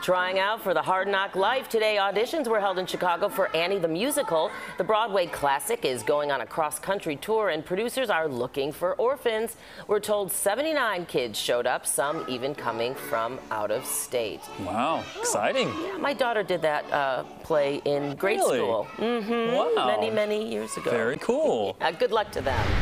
Trying out for the Hard Knock Life today, auditions were held in Chicago for Annie the Musical. The Broadway classic is going on a cross-country tour, and producers are looking for orphans. We're told 79 kids showed up, some even coming from out of state. Wow, exciting. Yeah, my daughter did that play in grade school. Wow. Many, many years ago. Very cool. Good luck to them.